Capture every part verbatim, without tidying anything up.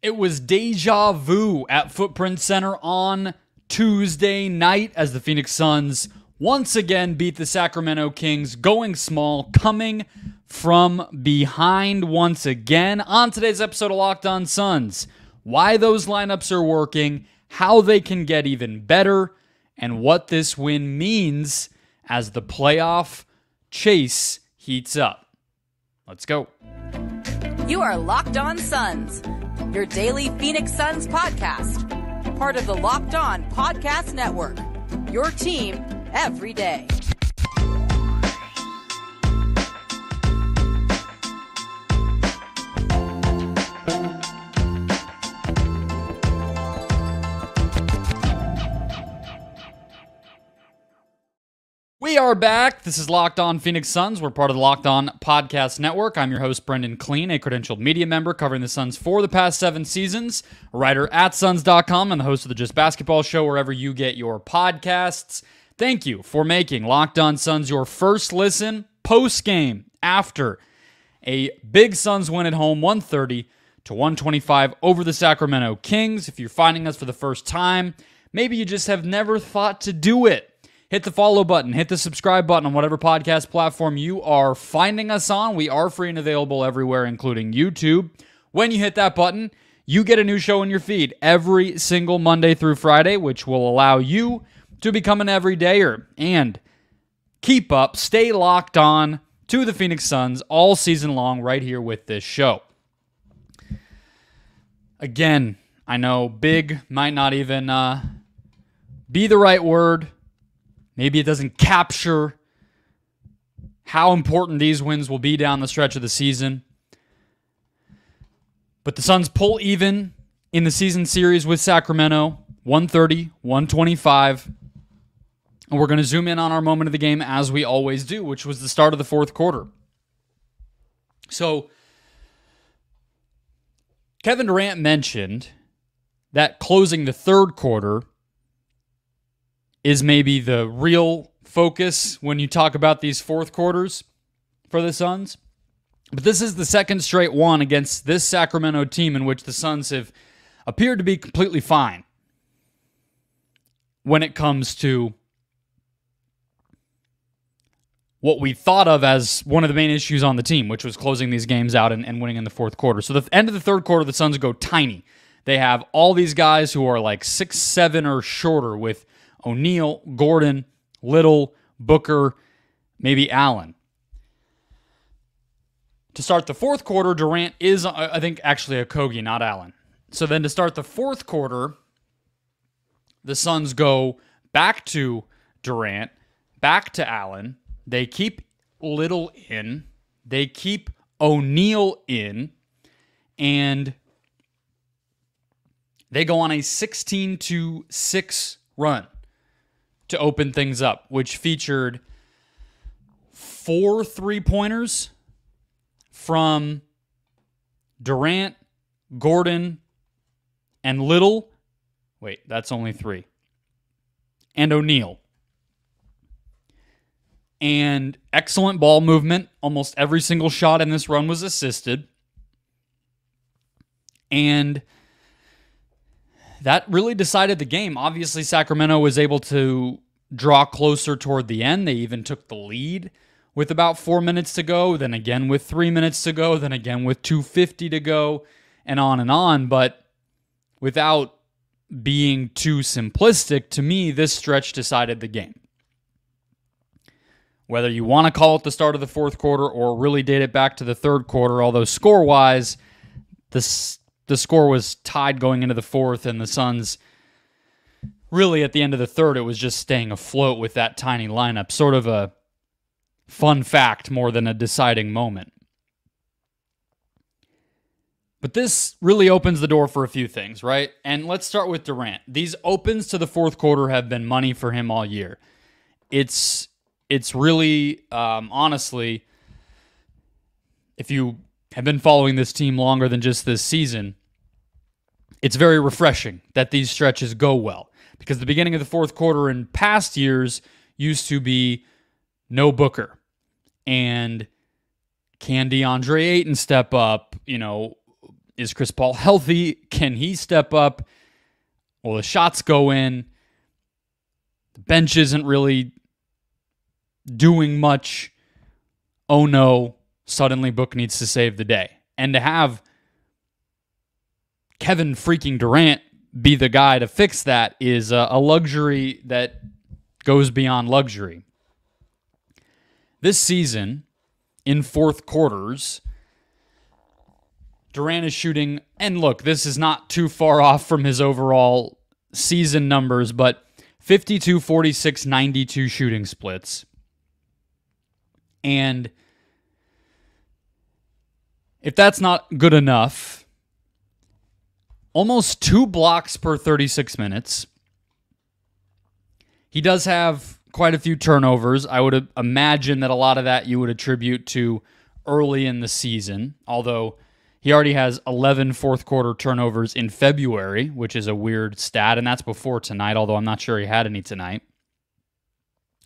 It was deja vu at Footprint Center on Tuesday night as the Phoenix Suns once again beat the Sacramento Kings, going small, coming from behind once again. On today's episode of Locked on Suns, why those lineups are working, how they can get even better, and what this win means as the playoff chase heats up. Let's go. You are Locked on Suns, your daily Phoenix Suns podcast, part of the Locked On Podcast Network, your team every day. We are back. This is Locked On Phoenix Suns. We're part of the Locked On Podcast Network. I'm your host, Brendon Kleen, a credentialed media member covering the Suns for the past seven seasons, a writer at Suns dot com, and the host of the Just Basketball Show wherever you get your podcasts. Thank you for making Locked On Suns your first listen post-game after a big Suns win at home, one thirty to one twenty-five over the Sacramento Kings. If you're finding us for the first time, maybe you just have never thought to do it. Hit the follow button, hit the subscribe button on whatever podcast platform you are finding us on. We are free and available everywhere, including YouTube. When you hit that button, you get a new show in your feed every single Monday through Friday, which will allow you to become an everydayer and keep up, stay locked on to the Phoenix Suns all season long right here with this show. Again, I know big might not even uh, be the right word. Maybe it doesn't capture how important these wins will be down the stretch of the season. But the Suns pull even in the season series with Sacramento, one thirty to one twenty-five. And we're going to zoom in on our moment of the game as we always do, which was the start of the fourth quarter. So, Kevin Durant mentioned that closing the third quarter is maybe the real focus when you talk about these fourth quarters for the Suns. But this is the second straight one against this Sacramento team in which the Suns have appeared to be completely fine when it comes to what we thought of as one of the main issues on the team, which was closing these games out and, and winning in the fourth quarter. So the end of the third quarter, the Suns go tiny. They have all these guys who are like six seven or shorter with O'Neal, Gordon, Little, Booker, maybe Allen. To start the fourth quarter, Durant is, I think, actually Okogie, not Allen. So then to start the fourth quarter, the Suns go back to Durant, back to Allen. They keep Little in. They keep O'Neal in. And they go on a sixteen to six run to open things up, which featured four three-pointers from Durant, Gordon, and Little. Wait, that's only three. And O'Neal. And excellent ball movement. Almost every single shot in this run was assisted. And that really decided the game. Obviously, Sacramento was able to draw closer toward the end. They even took the lead with about four minutes to go, then again with three minutes to go, then again with two fifty to go, and on and on. But without being too simplistic, to me, this stretch decided the game. Whether you want to call it the start of the fourth quarter or really date it back to the third quarter, although score-wise, this The score was tied going into the fourth, and the Suns, really at the end of the third, it was just staying afloat with that tiny lineup. Sort of a fun fact more than a deciding moment. But this really opens the door for a few things, right? And let's start with Durant. These opens to the fourth quarter have been money for him all year. It's, it's really, um, honestly, if you have been following this team longer than just this season, it's very refreshing that these stretches go well, because the beginning of the fourth quarter in past years used to be no Booker, and can DeAndre Ayton step up? You know, Is Chris Paul healthy? Can he step up? Will the shots go in? The bench isn't really doing much. Oh no, suddenly Book needs to save the day. And to have Kevin freaking Durant be the guy to fix that is a luxury that goes beyond luxury. This season, in fourth quarters, Durant is shooting, and look, this is not too far off from his overall season numbers, but fifty-two, forty-six, ninety-two shooting splits. And if that's not good enough, almost two blocks per thirty-six minutes. He does have quite a few turnovers. I would imagine that a lot of that you would attribute to early in the season, although he already has eleven fourth-quarter turnovers in February, which is a weird stat, and that's before tonight, although I'm not sure he had any tonight.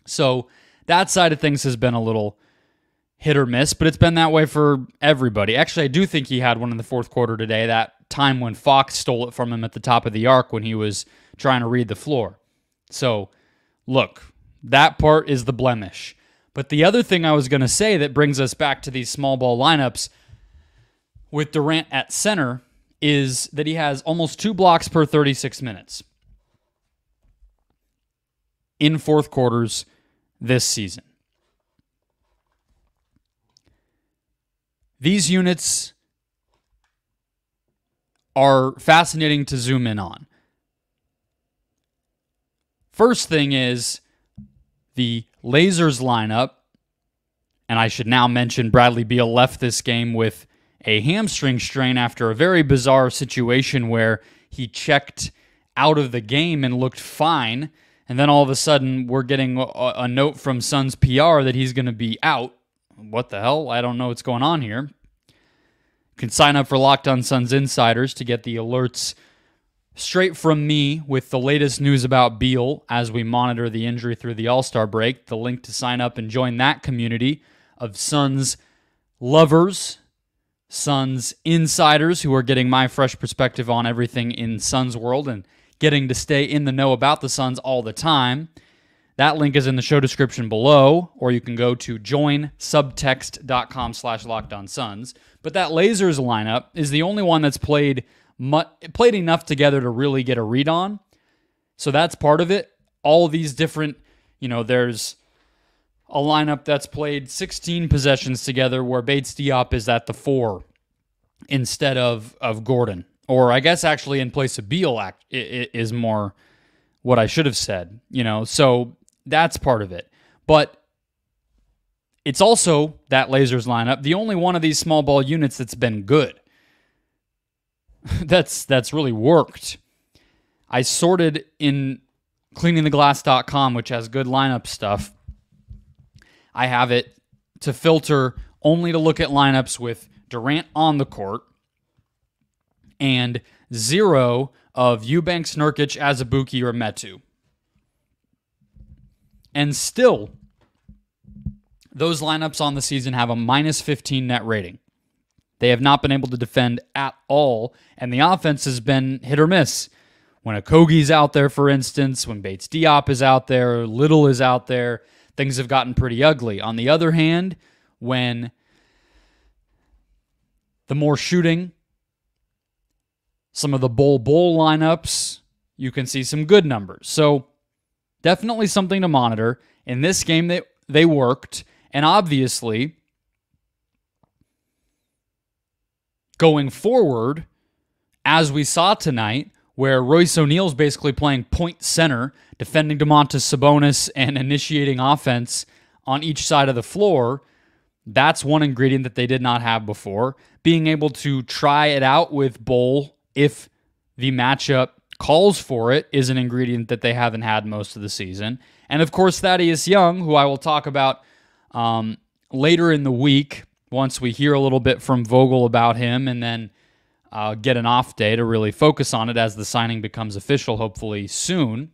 So that side of things has been a little hit or miss, but it's been that way for everybody. Actually, I do think he had one in the fourth quarter today, that time when Fox stole it from him at the top of the arc when he was trying to read the floor. So, look, that part is the blemish. But the other thing I was going to say that brings us back to these small ball lineups with Durant at center is that he has almost two blocks per thirty-six minutes in fourth quarters this season. These units are fascinating to zoom in on. First thing is the Blazers lineup, and I should now mention Bradley Beal left this game with a hamstring strain after a very bizarre situation where he checked out of the game and looked fine, and then all of a sudden we're getting a, a note from Suns P R that he's going to be out. What the hell? I don't know what's going on here. You can sign up for Locked on Suns Insiders to get the alerts straight from me with the latest news about Beal as we monitor the injury through the All-Star break. The link to sign up and join that community of Suns lovers, Suns insiders who are getting my fresh perspective on everything in Suns world and getting to stay in the know about the Suns all the time. That link is in the show description below, or you can go to joinsubtext.com slash LockedOnSuns. But that Blazers lineup is the only one that's played mu- played enough together to really get a read on. So that's part of it. All of these different, you know, there's a lineup that's played sixteen possessions together where Bates Diop is at the four instead of, of Gordon. Or I guess actually in place of Beal act, is more what I should have said. You know, so that's part of it. But it's also that Blazers lineup, the only one of these small ball units that's been good. that's that's really worked. I sorted in cleaning the glass dot com, which has good lineup stuff. I have it to filter only to look at lineups with Durant on the court and zero of Eubanks, Nurkic, Azubuike, or Metu. And still, those lineups on the season have a minus fifteen net rating. They have not been able to defend at all, and the offense has been hit or miss. When Okogie's out there, for instance, when Bates Diop is out there, Little is out there, things have gotten pretty ugly. On the other hand, when the more shooting, some of the bowl bowl lineups, you can see some good numbers. So definitely something to monitor. In this game, they, they worked. And obviously, going forward, as we saw tonight, where Royce O'Neal's basically playing point center, defending Domantas Sabonis and initiating offense on each side of the floor, that's one ingredient that they did not have before. Being able to try it out with Bowl, if the matchup calls for it, is an ingredient that they haven't had most of the season. And of course, Thaddeus Young, who I will talk about um, later in the week, once we hear a little bit from Vogel about him, and then Uh, get an off day to really focus on it as the signing becomes official, hopefully soon.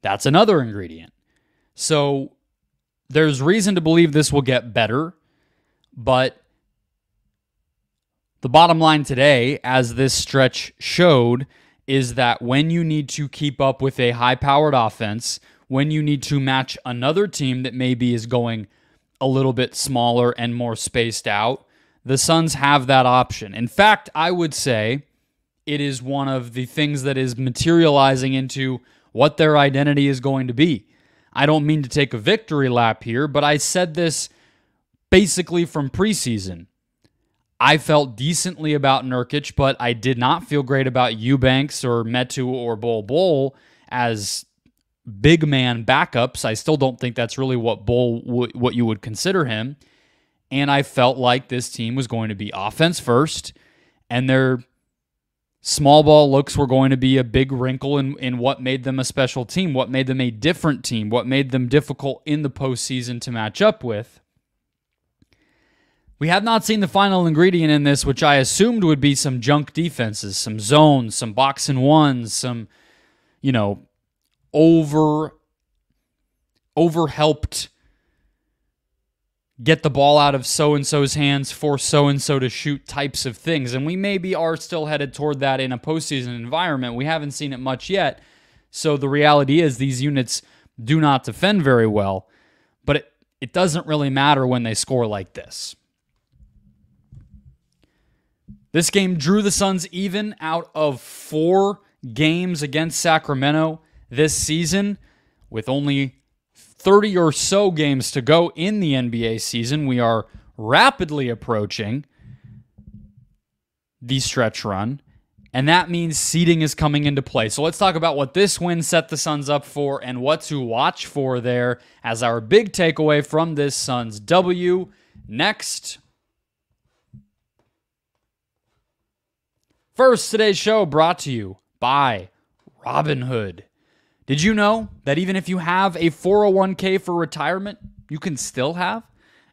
That's another ingredient. So there's reason to believe this will get better, but The bottom line today, as this stretch showed, is that when you need to keep up with a high-powered offense, when you need to match another team that maybe is going a little bit smaller and more spaced out, the Suns have that option. In fact, I would say it is one of the things that is materializing into what their identity is going to be. I don't mean to take a victory lap here, but I said this basically from preseason. I felt decently about Nurkic, but I did not feel great about Eubanks or Metu or Bol Bol as big man backups. I still don't think that's really what Bol what you would consider him. And I felt like this team was going to be offense first, and their small ball looks were going to be a big wrinkle in, in what made them a special team, what made them a different team, what made them difficult in the postseason to match up with. We have not seen the final ingredient in this, which I assumed would be some junk defenses, some zones, some box and ones, some, you know, over, overhelped, get the ball out of so-and-so's hands, force so-and-so to shoot types of things. And we maybe are still headed toward that in a postseason environment. We haven't seen it much yet. So the reality is these units do not defend very well, but it, it doesn't really matter when they score like this. This game drew the Suns even out of four games against Sacramento this season, with only thirty or so games to go in the N B A season. We are rapidly approaching the stretch run, and that means seeding is coming into play. So let's talk about what this win set the Suns up for and what to watch for there as our big takeaway from this Suns W. Next. First, today's show brought to you by Robinhood. Did you know that even if you have a four oh one k for retirement, you can still have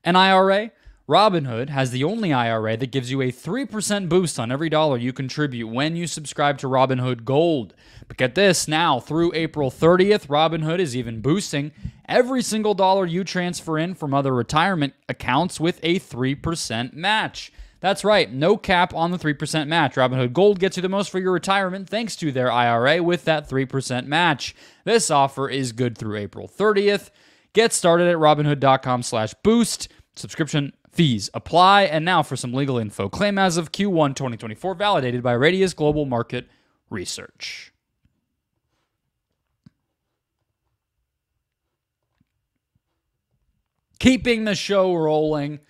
an I R A? Robinhood has the only I R A that gives you a three percent boost on every dollar you contribute when you subscribe to Robinhood Gold. But get this, now through April thirtieth, Robinhood is even boosting every single dollar you transfer in from other retirement accounts with a three percent match. That's right, no cap on the three percent match. Robinhood Gold gets you the most for your retirement thanks to their I R A with that three percent match. This offer is good through April thirtieth. Get started at robinhood dot com slash boost. Subscription fees apply. And now for some legal info. Claim as of Q one twenty twenty-four, validated by Radius Global Market Research. Keeping the show rolling.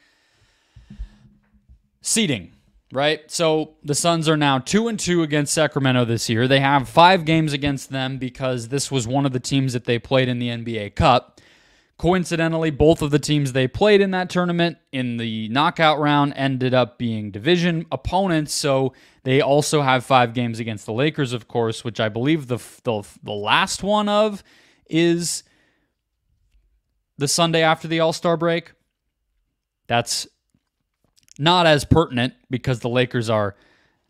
Seeding, right? So the Suns are now two and two against Sacramento this year. They have five games against them because this was one of the teams that they played in the N B A Cup. Coincidentally, both of the teams they played in that tournament in the knockout round ended up being division opponents. So they also have five games against the Lakers, of course, which I believe the the, the last one of is the Sunday after the All-Star break. That's not as pertinent because the Lakers are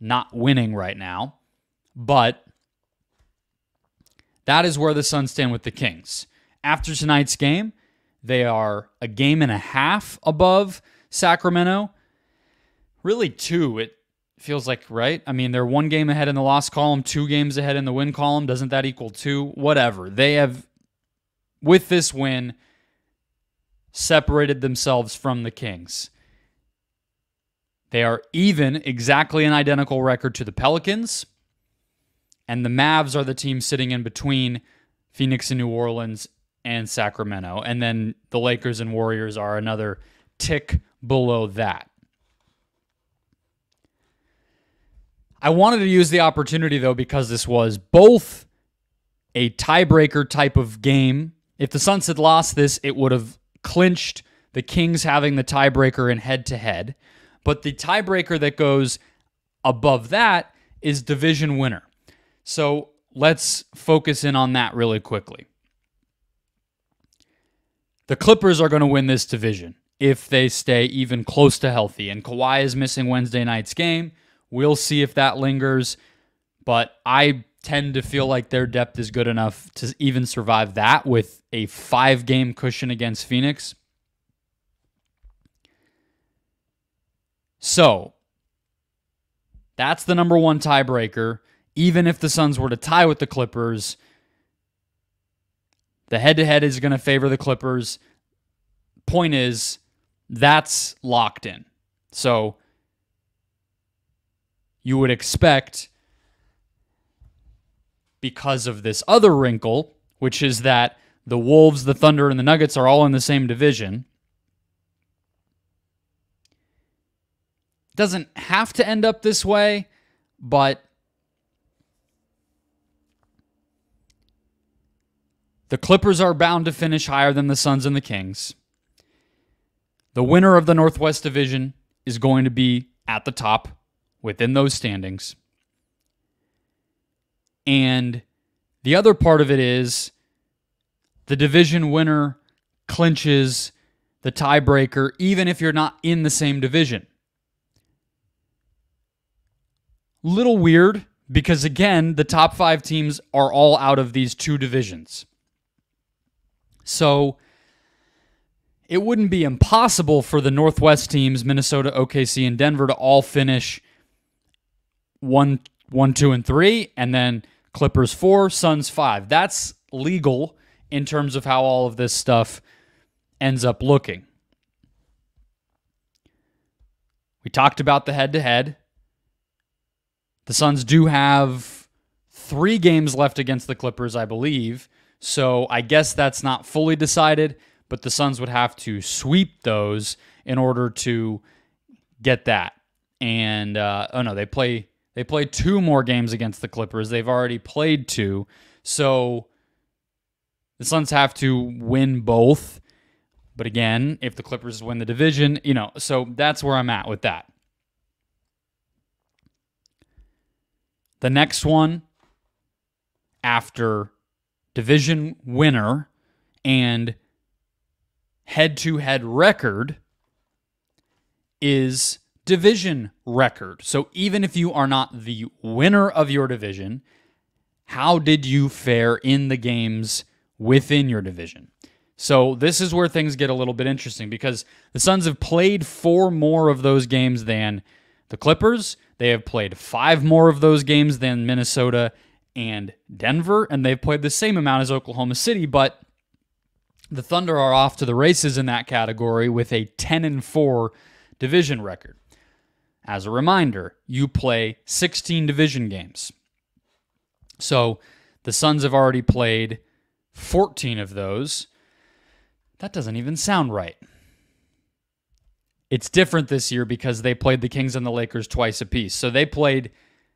not winning right now, but that is where the Suns stand with the Kings. After tonight's game, they are a game and a half above Sacramento. Really two, it feels like, right? I mean, they're one game ahead in the loss column, two games ahead in the win column. Doesn't that equal two? Whatever. They have, with this win, separated themselves from the Kings. They are even, exactly an identical record to the Pelicans, and the Mavs are the team sitting in between Phoenix and New Orleans and Sacramento, and then the Lakers and Warriors are another tick below that. I wanted to use the opportunity, though, because this was both a tiebreaker type of game. If the Suns had lost this, it would have clinched the Kings having the tiebreaker in head-to-head. But the tiebreaker that goes above that is division winner. So let's focus in on that really quickly. The Clippers are going to win this division if they stay even close to healthy. And Kawhi is missing Wednesday night's game. We'll see if that lingers. But I tend to feel like their depth is good enough to even survive that with a five-game cushion against Phoenix. So, That's the number one tiebreaker. Even if the Suns were to tie with the Clippers, the head-to-head is going to favor the Clippers. Point is, that's locked in. So you would expect, because of this other wrinkle, which is that the Wolves, the Thunder, and the Nuggets are all in the same division, doesn't have to end up this way, but the Clippers are bound to finish higher than the Suns and the Kings. The winner of the Northwest Division is going to be at the top within those standings. And the other part of it is the division winner clinches the tiebreaker, even if you're not in the same division. Little weird, because again, the top five teams are all out of these two divisions. So it wouldn't be impossible for the Northwest teams, Minnesota, O K C, and Denver, to all finish one, one, two, and three, and then Clippers four, Suns five. That's legal in terms of how all of this stuff ends up looking. We talked about the head-to-head. The Suns do have three games left against the Clippers, I believe. So I guess that's not fully decided, but the Suns would have to sweep those in order to get that. And, uh, oh no, they play they play two more games against the Clippers. They've already played two. So the Suns have to win both. But again, if the Clippers win the division, you know, so that's where I'm at with that. The next one after division winner and head-to-head record is division record. So even if you are not the winner of your division, how did you fare in the games within your division? So this is where things get a little bit interesting, because the Suns have played four more of those games than the Clippers. They have played five more of those games than Minnesota and Denver, and they've played the same amount as Oklahoma City, but the Thunder are off to the races in that category with a ten and four division record. As a reminder, you play sixteen division games. So the Suns have already played fourteen of those. That doesn't even sound right. It's different this year because they played the Kings and the Lakers twice apiece. So they played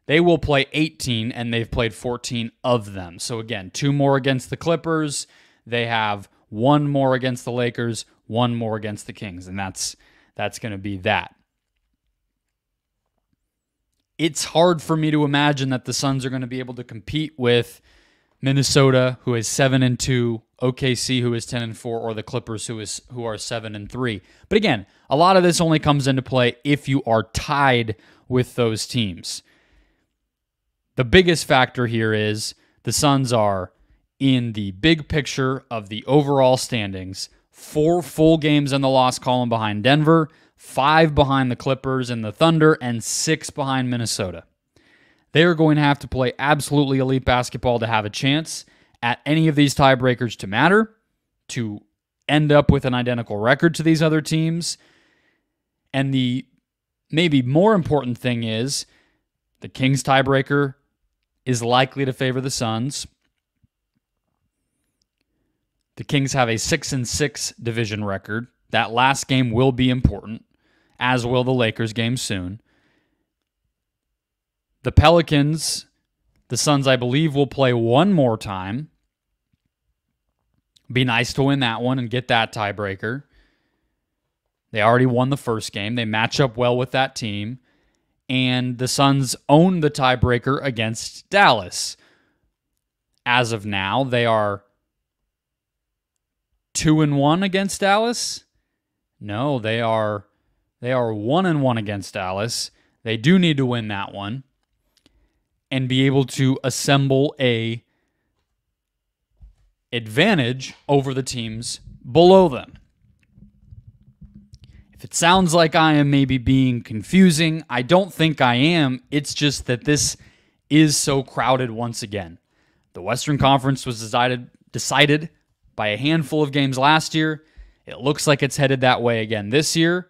They will play eighteen, and they've played fourteen of them. So again, two more against the Clippers. They have one more against the Lakers, one more against the Kings, and that's that's going to be that. It's hard for me to imagine that the Suns are going to be able to compete with Minnesota, who is seven and two, O K C, who is ten and four, or the Clippers, who is who are seven and three. But again, a lot of this only comes into play if you are tied with those teams. The biggest factor here is the Suns are, in the big picture of the overall standings, four full games in the loss column behind Denver, five behind the Clippers and the Thunder, and six behind Minnesota. They are going to have to play absolutely elite basketball to have a chance at any of these tiebreakers to matter, to end up with an identical record to these other teams. And the maybe more important thing is the Kings tiebreaker is likely to favor the Suns. The Kings have a six and six division record. That last game will be important, as will the Lakers game soon. The Pelicans, the Suns, I believe, will play one more time. Be nice to win that one and get that tiebreaker. They already won the first game. They match up well with that team. And the Suns own the tiebreaker against Dallas. As of now, they are two and one against Dallas. No, they are they are one and one against Dallas. They do need to win that one and be able to assemble a advantage over the teams below them. If If it sounds like I am maybe being confusing, I don't think I am. It's just that this is so crowded once again. The Western Conference was decided decided by a handful of games last year. It looks like it's headed that way again this year.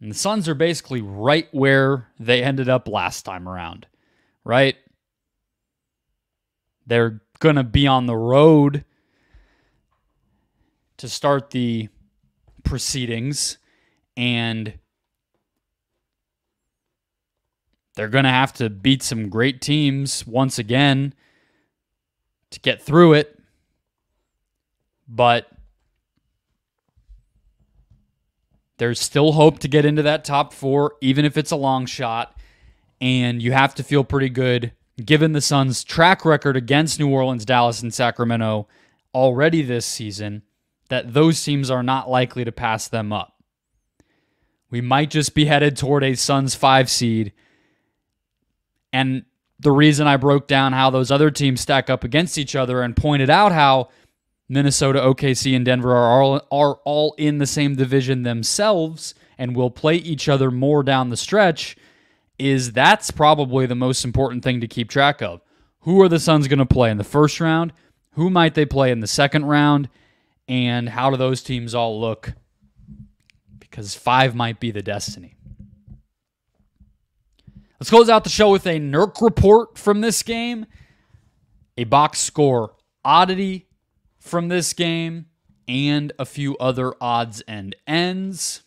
And the Suns are basically right where they ended up last time around, right? They're going to be on the road to start the proceedings, and they're going to have to beat some great teams once again to get through it. But there's still hope to get into that top four, even if it's a long shot, and you have to feel pretty good given the Suns' track record against New Orleans, Dallas, and Sacramento already this season, that those teams are not likely to pass them up. We might just be headed toward a Suns five seed, and the reason I broke down how those other teams stack up against each other and pointed out how Minnesota, O K C, and Denver are all, are all in the same division themselves and will play each other more down the stretch, is that's probably the most important thing to keep track of. Who are the Suns going to play in the first round? Who might they play in the second round? And how do those teams all look? Because five might be the destiny. Let's close out the show with a Nurk report from this game, a box score oddity from this game, and a few other odds and ends.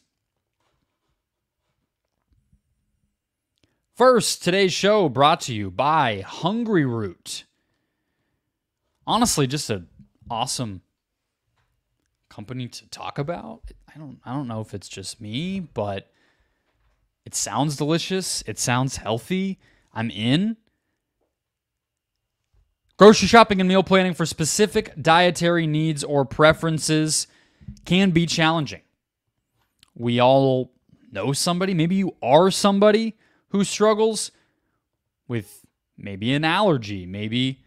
First, today's show brought to you by Hungry Root. Honestly, just an awesome company to talk about. I don't, I don't know if it's just me, but it sounds delicious. It sounds healthy. I'm in. Grocery shopping and meal planning for specific dietary needs or preferences can be challenging. We all know somebody, maybe you are somebody who struggles with maybe an allergy, maybe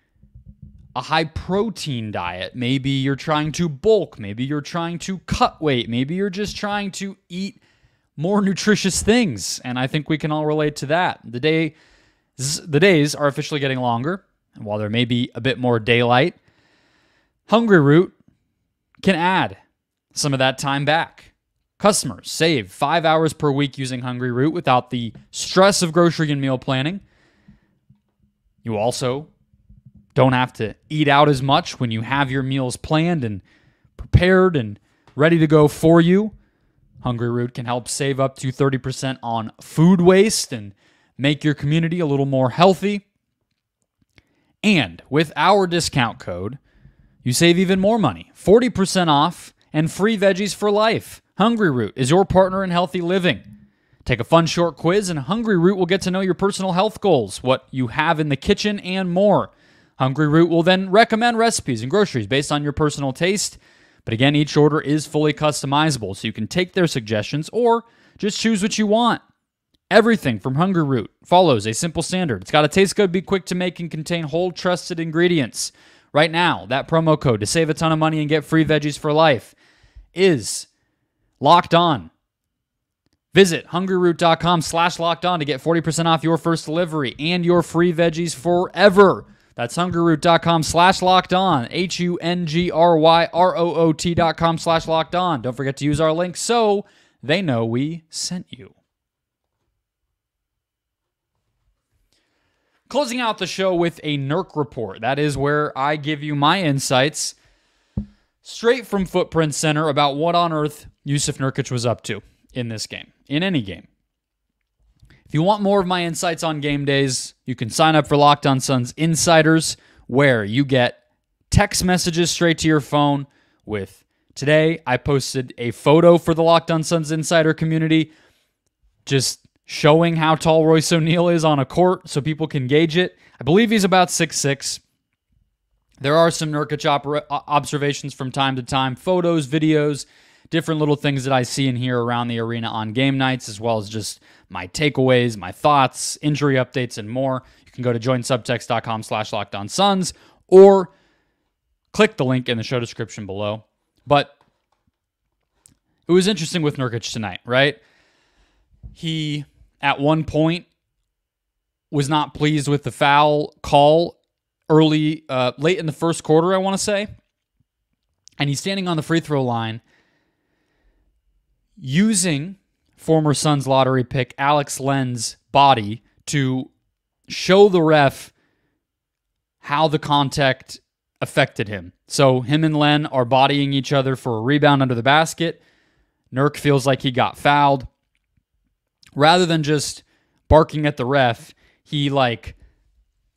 a high protein diet, maybe you're trying to bulk, maybe you're trying to cut weight, maybe you're just trying to eat more nutritious things, and I think we can all relate to that. The day, the days are officially getting longer, and while there may be a bit more daylight, Hungry Root can add some of that time back. Customers save five hours per week using Hungry Root without the stress of grocery and meal planning. You also don't have to eat out as much when you have your meals planned and prepared and ready to go for you. Hungry Root can help save up to thirty percent on food waste and make your community a little more healthy. And with our discount code, you save even more money, forty percent off and free veggies for life. Hungry Root is your partner in healthy living. Take a fun short quiz and Hungry Root will get to know your personal health goals, what you have in the kitchen, and more. Hungry Root will then recommend recipes and groceries based on your personal taste. But again, each order is fully customizable, so you can take their suggestions or just choose what you want. Everything from Hungry Root follows a simple standard. It's got to taste good, be quick to make, and contain whole, trusted ingredients. Right now, that promo code to save a ton of money and get free veggies for life is Locked On. Visit hungryroot.com slash locked on to get forty percent off your first delivery and your free veggies forever. That's hungryroot.com slash locked on, H U N G R Y R O O T dot com slash locked on. Don't forget to use our link so they know we sent you. Closing out the show with a Nurk report. That is where I give you my insights straight from Footprint Center about what on earth Jusuf Nurkic was up to in this game, in any game. If you want more of my insights on game days, you can sign up for Locked on Suns Insiders, where you get text messages straight to your phone with, today I posted a photo for the Locked on Suns Insider community, just showing how tall Royce O'Neal is on a court so people can gauge it. I believe he's about six six. There are some Nurkic opera- observations from time to time, photos, videos, different little things that I see and hear around the arena on game nights, as well as just my takeaways, my thoughts, injury updates, and more. You can go to joinsubtext.com slash locked on suns or click the link in the show description below. But It was interesting with Nurkic tonight, right? He, at one point, was not pleased with the foul call early, uh, late in the first quarter, I want to say. And he's standing on the free throw line using former Suns lottery pick Alex Len's body to show the ref how the contact affected him. So him and Len are bodying each other for a rebound under the basket. Nurk feels like he got fouled. Rather than just barking at the ref, he like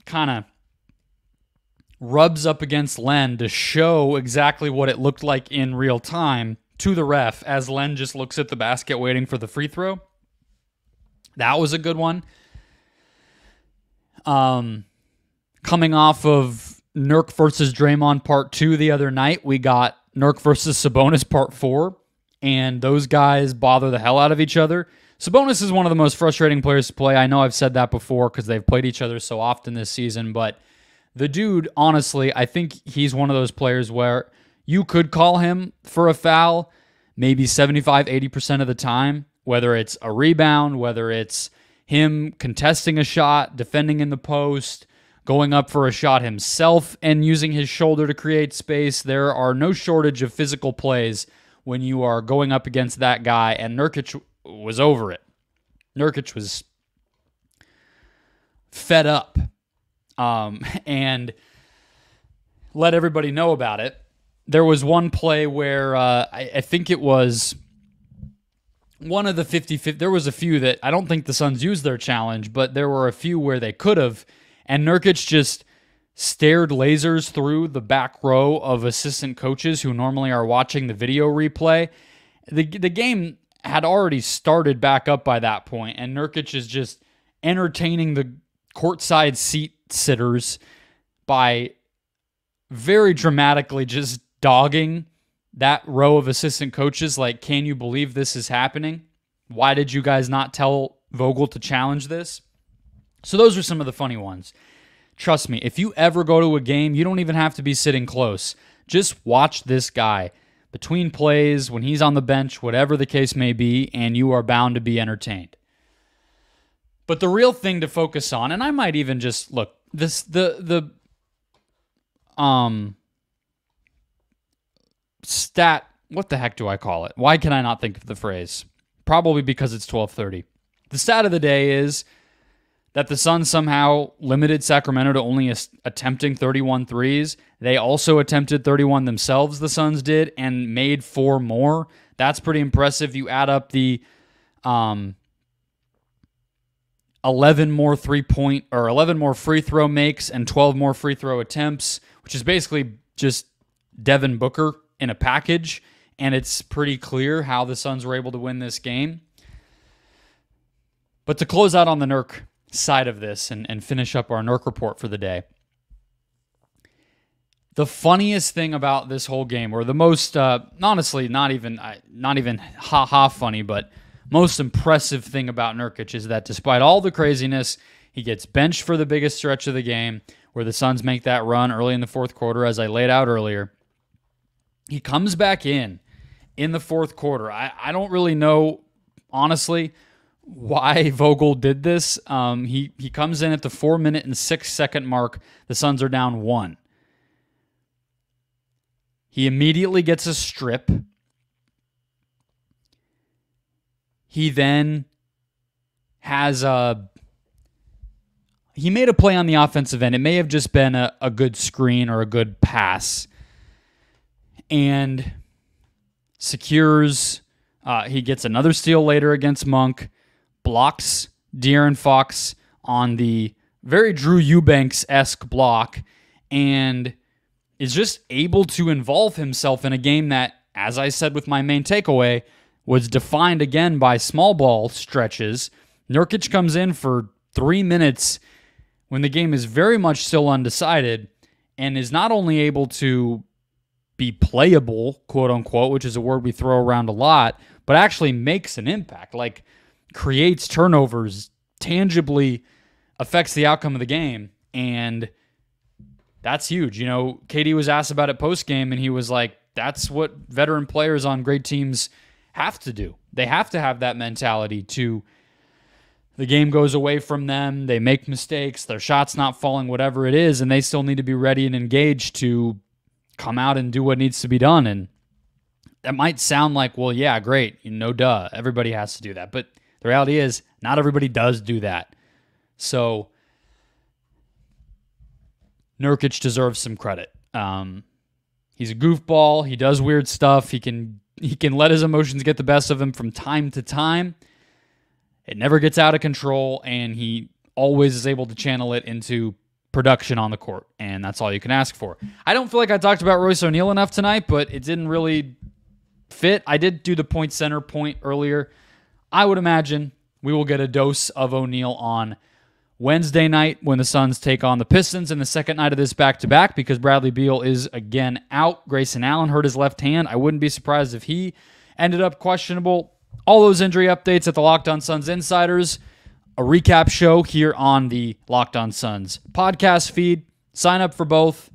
kind of rubs up against Len to show exactly what it looked like in real time to the ref as Len just looks at the basket waiting for the free throw. That was a good one. Um, coming off of Nurk versus Draymond part two the other night, we got Nurk versus Sabonis part four, and those guys bother the hell out of each other. Sabonis is one of the most frustrating players to play. I know I've said that before because they've played each other so often this season, but the dude, honestly, I think he's one of those players where you could call him for a foul maybe seventy-five, eighty percent of the time, whether it's a rebound, whether it's him contesting a shot, defending in the post, going up for a shot himself and using his shoulder to create space. There are no shortage of physical plays when you are going up against that guy, and Nurkic was over it. Nurkic was fed up um, and let everybody know about it. There was one play where uh, I, I think it was one of the fifty-fifty. There was a few that I don't think the Suns used their challenge, but there were a few where they could have. And Nurkic just stared lasers through the back row of assistant coaches who normally are watching the video replay. The, the game had already started back up by that point, and Nurkic is just entertaining the courtside seat sitters by very dramatically just dogging that row of assistant coaches like, can you believe this is happening? Why did you guys not tell Vogel to challenge this? So those are some of the funny ones. Trust me, if you ever go to a game, you don't even have to be sitting close. Just watch this guy between plays, when he's on the bench, whatever the case may be, and you are bound to be entertained. But the real thing to focus on, and I might even just, look, this the the um stat, what the heck do I call it? Why can I not think of the phrase? Probably because it's twelve thirty. The stat of the day is that the Suns somehow limited Sacramento to only attempting thirty-one threes. They also attempted thirty-one themselves, the Suns did, and made four more. That's pretty impressive. You add up the um, eleven more three-point, or eleven more free throw makes and twelve more free throw attempts, which is basically just Devin Booker in a package, and it's pretty clear how the Suns were able to win this game. But to close out on the Nurk side of this and, and finish up our Nurk report for the day. The funniest thing about this whole game, or the most, uh, honestly, not even not even ha-ha funny, but most impressive thing about Nurkic is that despite all the craziness, he gets benched for the biggest stretch of the game where the Suns make that run early in the fourth quarter, as I laid out earlier. He comes back in in the fourth quarter. I, I don't really know, honestly, why Vogel did this. Um, he, he comes in at the four minute and six second mark. The Suns are down one. He immediately gets a strip. He then has a... He made a play on the offensive end. It may have just been a, a good screen or a good pass. And secures... Uh, he gets another steal later against Monk. Blocks De'Aaron Fox on the very Drew Eubanks-esque block, and is just able to involve himself in a game that, as I said with my main takeaway, was defined again by small ball stretches. Nurkic comes in for three minutes when the game is very much still undecided, and is not only able to be playable, quote-unquote, which is a word we throw around a lot, but actually makes an impact, like creates turnovers, tangibly affects the outcome of the game, and that's huge. You know, K D was asked about it post-game, and he was like, that's what veteran players on great teams have to do. They have to have that mentality to the game goes away from them, they make mistakes, their shot's not falling, whatever it is, and they still need to be ready and engaged to come out and do what needs to be done. And that might sound like, well, yeah, great, no duh, everybody has to do that. But the reality is, not everybody does do that. So Nurkic deserves some credit. Um, he's a goofball. He does weird stuff. He can he can let his emotions get the best of him from time to time. It never gets out of control, and he always is able to channel it into production on the court, and that's all you can ask for. I don't feel like I talked about Royce O'Neal enough tonight, but it didn't really fit. I did do the point center point earlier. I would imagine we will get a dose of O'Neal on Wednesday night when the Suns take on the Pistons in the second night of this back-to-back because Bradley Beal is again out. Grayson Allen hurt his left hand. I wouldn't be surprised if he ended up questionable. All those injury updates at the Locked on Suns Insiders. A recap show here on the Locked on Suns podcast feed. Sign up for both.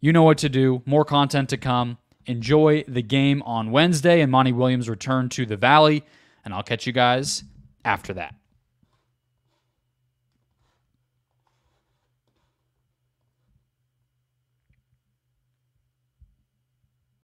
You know what to do. More content to come. Enjoy the game on Wednesday and Monty Williams' return to the Valley. And I'll catch you guys after that.